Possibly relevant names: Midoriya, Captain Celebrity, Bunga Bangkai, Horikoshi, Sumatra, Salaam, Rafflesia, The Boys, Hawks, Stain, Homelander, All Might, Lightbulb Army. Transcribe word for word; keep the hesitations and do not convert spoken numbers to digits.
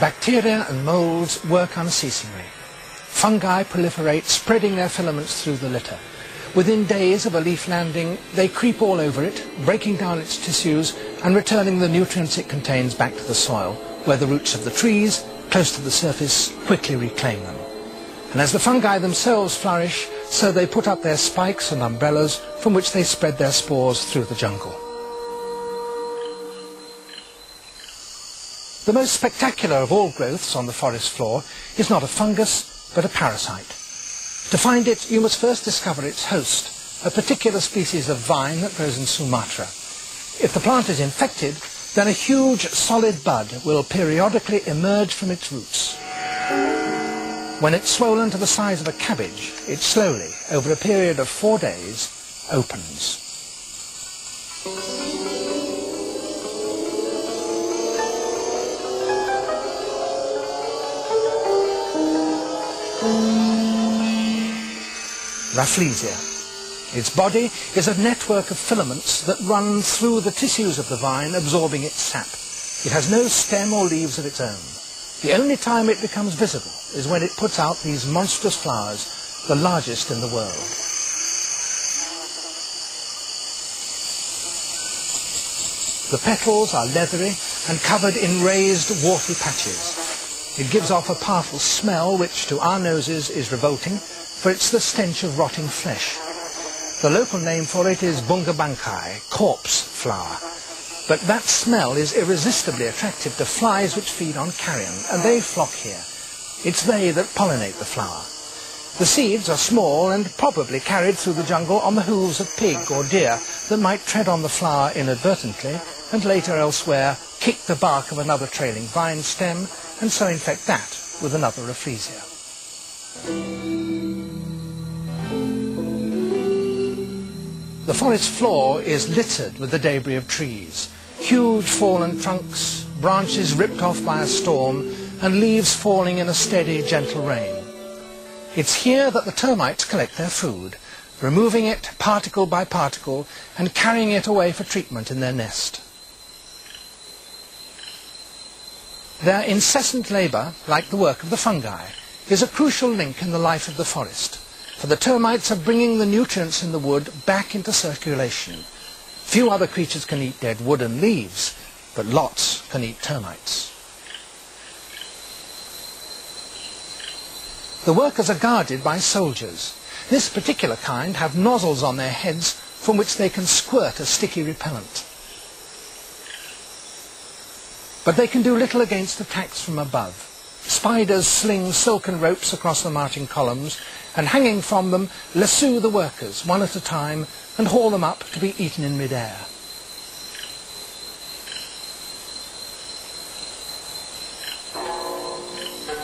Bacteria and molds work unceasingly. Fungi proliferate, spreading their filaments through the litter. Within days of a leaf landing, they creep all over it, breaking down its tissues and returning the nutrients it contains back to the soil, where the roots of the trees, close to the surface, quickly reclaim them. And as the fungi themselves flourish, so they put up their spikes and umbrellas from which they spread their spores through the jungle. The most spectacular of all growths on the forest floor is not a fungus, but a parasite. To find it, you must first discover its host, a particular species of vine that grows in Sumatra. If the plant is infected, then a huge solid bud will periodically emerge from its roots. When it's swollen to the size of a cabbage, it slowly, over a period of four days, opens. Rafflesia. Its body is a network of filaments that run through the tissues of the vine, absorbing its sap. It has no stem or leaves of its own. The only time it becomes visible is when it puts out these monstrous flowers, the largest in the world. The petals are leathery and covered in raised, warty patches. It gives off a powerful smell which, to our noses, is revolting, for it's the stench of rotting flesh. The local name for it is Bunga Bangkai, corpse flower. But that smell is irresistibly attractive to flies which feed on carrion, and they flock here. It's they that pollinate the flower. The seeds are small and probably carried through the jungle on the hooves of pig or deer that might tread on the flower inadvertently and later elsewhere kick the bark of another trailing vine stem and so infect that with another Rafflesia. The forest floor is littered with the debris of trees, huge fallen trunks, branches ripped off by a storm, and leaves falling in a steady, gentle rain. It's here that the termites collect their food, removing it particle by particle and carrying it away for treatment in their nest. Their incessant labour, like the work of the fungi, is a crucial link in the life of the forest, for the termites are bringing the nutrients in the wood back into circulation. Few other creatures can eat dead wood and leaves, but lots can eat termites. The workers are guarded by soldiers. This particular kind have nozzles on their heads from which they can squirt a sticky repellent. But they can do little against attacks from above. Spiders sling silken ropes across the marching columns and, hanging from them, lasso the workers, one at a time, and haul them up to be eaten in mid-air.